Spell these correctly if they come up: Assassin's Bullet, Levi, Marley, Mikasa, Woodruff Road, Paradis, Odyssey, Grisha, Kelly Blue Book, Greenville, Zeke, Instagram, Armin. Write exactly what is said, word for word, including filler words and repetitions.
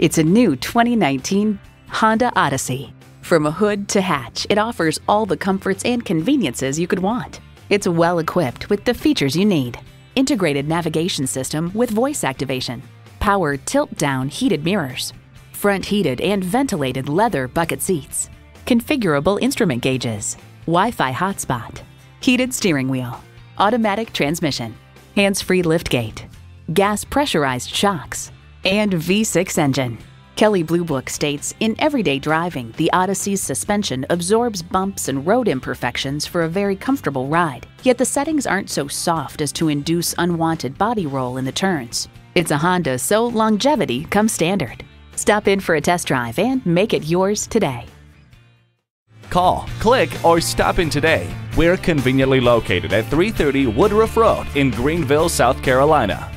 It's a new twenty nineteen Honda Odyssey. From hood to hatch, it offers all the comforts and conveniences you could want. It's well equipped with the features you need. Integrated navigation system with voice activation, power tilt-down heated mirrors, front heated and ventilated leather bucket seats, configurable instrument gauges, Wi-Fi hotspot, heated steering wheel, automatic transmission, hands-free liftgate, gas pressurized shocks, and V six engine. Kelly Blue Book states, in everyday driving, the Odyssey's suspension absorbs bumps and road imperfections for a very comfortable ride, yet the settings aren't so soft as to induce unwanted body roll in the turns. It's a Honda, so longevity comes standard. Stop in for a test drive and make it yours today. Call, click, or stop in today. We're conveniently located at three thirty Woodruff Road in Greenville, South Carolina.